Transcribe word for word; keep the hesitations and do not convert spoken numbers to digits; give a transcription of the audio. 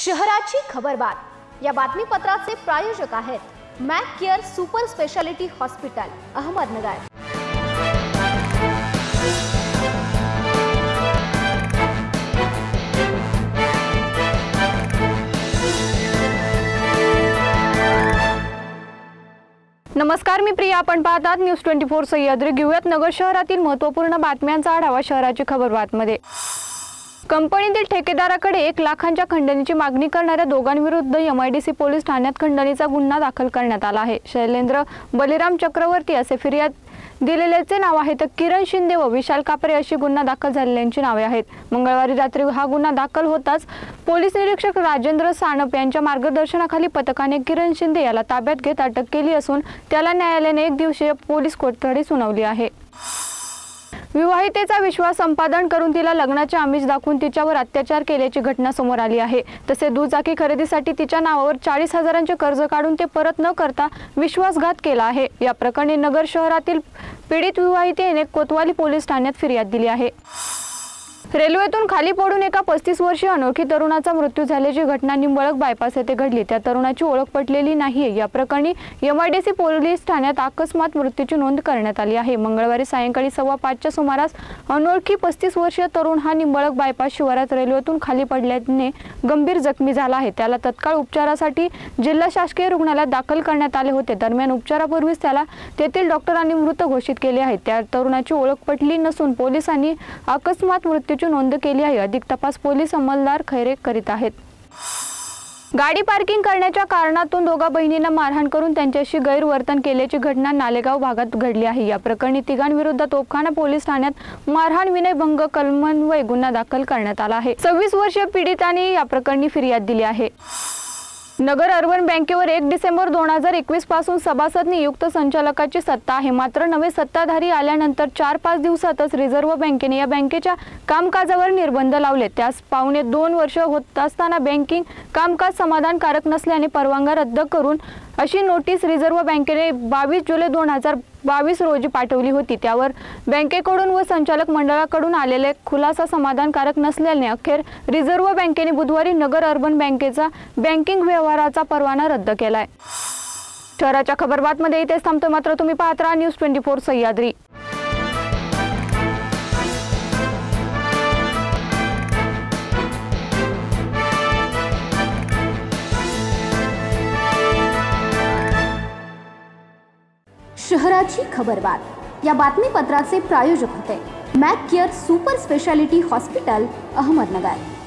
शहराची खबरबात या बातमीपत्राचे प्रायोजक आहेत McCare super speciality hospital Ahmednagar. नमस्कार, मी प्रिया। आपण पाहतात न्यूज चोवीस सह्याद्री। घेऊयात नगर शहरातील महत्त्वपूर्ण बातम्यांचा आढावा शहराची खबरबात मध्ये। कंपनीतील ठेकेदाराकडे एक लाखांच्या खंडणीची मागणी करणाऱ्या दोघांविरुद्ध एमआयडीसी पोलीस ठाण्यात खंडणीचा गुन्हा दाखल करण्यात आला आहे। शेलेंद्र बळीराम चक्रवर्ती असे फिर्याद दिलेल्याचे नाव आहे, तर किरण शिंदे व विशाल कापरे अशी गुन्हा दाखल झालेल्यांची नावे आहेत। मंगळवारी रात्री हा गुन्हा दाखल होताच पोलीस निरीक्षक राजेंद्र सानप यांच्या मार्गदर्शनाखाली पथकाने किरण शिंदे याला ताब्यात घेत अटक केली असून त्याला न्यायालयाने एक दिवसीय पोलीस कोठडी सुनावली आहे। विवाहितेचा विश्वास संपादन करून तिला लग्नाचे आमिष दाखवून तिच्यावर अत्याचार केल्याची घटना समोर आली आहे। तसे दुचाकी खरेदीसाठी तिच्या नावावर चाळीस हजारांचे कर्ज काढून ते परत न करता विश्वासघात केला आहे। या प्रकरणी नगर शहरातील पीडित विवाहितेने कोतवाली पोलीस ठाण्यात फिर्याद दिली आहे। रेल्वेतून खाली पडून एका पस्तीस वर्षीय अनोळखी तरुणाचा मृत्यू झाल्याची घटना निंबळक बायपास येथे घडली। त्या तरुणाची ओळख पटलेली नाहीये। या प्रकरणी एमआयडीसी पोलीस ठाण्यात अकस्मात मृत्यूची नोंद करण्यात आली आहे। मंगळवारी सायंकाळी सव्वा पाचच्या सुमारास अनोळखी पस्तीस वर्षीय तरुण हा निंबळक बायपास शिवारात रेल्वेतून खाली पडल्याने गंभीर जखमी झाला आहे। त्याला तत्काळ उपचारासाठी जिल्हा शासकीय रुग्णालयात दाखल करण्यात आले होते। दरम्यान उपचारापूर्वीच त्याला तेथील डॉक्टरांनी मृत घोषित केले आहे। त्या तरुणाची ओळख पटली नसून पोलिसांनी अकस्मात मृत्यू नोंद केली आहे। अधिक तपास पोलीस अंमलदार खैरे करीत आहेत। गाडी पार्किंग करण्याच्या कारणातून दोघा बहिणींना मारहाण करून त्यांच्याशी गैरवर्तन केल्याची घटना नालेगाव भागात घडली आहे। या प्रकरणी तिघांविरुद्ध तोफखाना पोलीस ठाण्यात मारहाण विनयभंग कलमान्वये गुन्हा दाखल करण्यात आला आहे। सव्वीस वर्षीय पीडिताने या प्रकरणी फिर्याद दिली आहे। नगर अर्बन बँकेवर एक डिसेंबर दोन हजार एकवीस पासून सभासद नियुक्त संचालकाची सत्ता आहे। मात्र नवे सत्ताधारी आल्यानंतर चार पाच दिवसातच रिझर्व्ह बँकेने या बँकेच्या कामकाजावर निर्बंध लावले। त्यास पावणे दोन वर्ष होत असताना बँकिंग कामकाज समाधानकारक नसल्याने परवानगी रद्द करून अशी नोटीस रिझर्व्ह बँकेने बावीस जुलै दोन हजार बावीस रोजी पाठवली होती। त्यावर बँकेकडून व संचालक मंडळाकडून आलेले खुलासा समाधानकारक नसल्याने अखेर रिझर्व्ह बँकेने बुधवारी नगर अर्बन बँकेचा बँकिंग व्यवहाराचा परवाना रद्द केलाय। शहराच्या खबरबातमध्ये इथेच थांबतो, मात्र तुम्ही पाहत राहा न्यूज चोवीस सह्याद्री। शहराची खबरबात या बातमीपत्राचे प्रायोजक होते McCare super speciality hospital Ahmednagar.